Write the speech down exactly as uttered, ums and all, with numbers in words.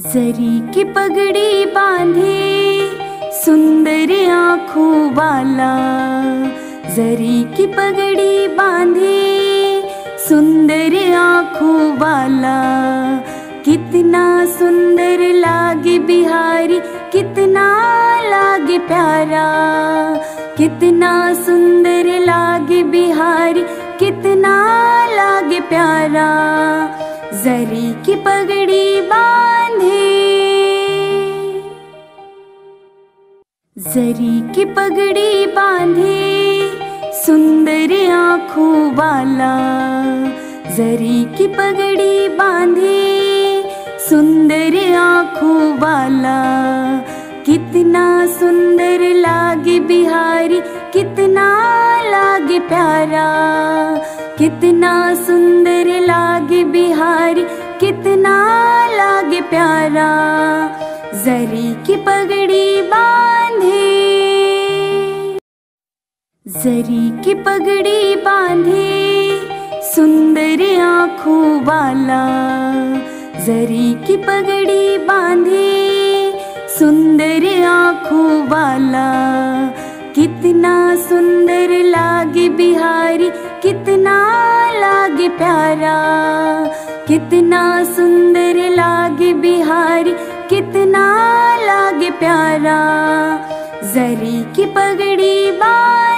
जरी की पगड़ी बांधे सुंदर आँखों वाला, जरी की पगड़ी बांधे सुंदर आँखों वाला। कितना सुंदर लागे बिहारी, कितना लागे प्यारा, कितना सुंदर लागे बिहारी, कितना लागे प्यारा। जरी की पगड़ी बांधे, जरी की पगड़ी बांधे सुंदर आँखों वाला, जरी की पगड़ी बांधे सुंदर आँखों वाला। कितना सुंदर लागे बिहारी, कितना लागे प्यारा, कितना सुंदर लागे बिहारी, कितना लागे प्यारा। जरी की पगड़ी बांधे, जरी की पगड़ी बांधे सुंदर आँखों वाला, जरी की पगड़ी बांधे सुंदर आँखों वाला। कितना सुंदर लागे बिहारी, कितना लागे प्यारा, कितना सुंदर लागे बिहारी, कितना लागे प्यारा। जरी की पगड़ी बांधे।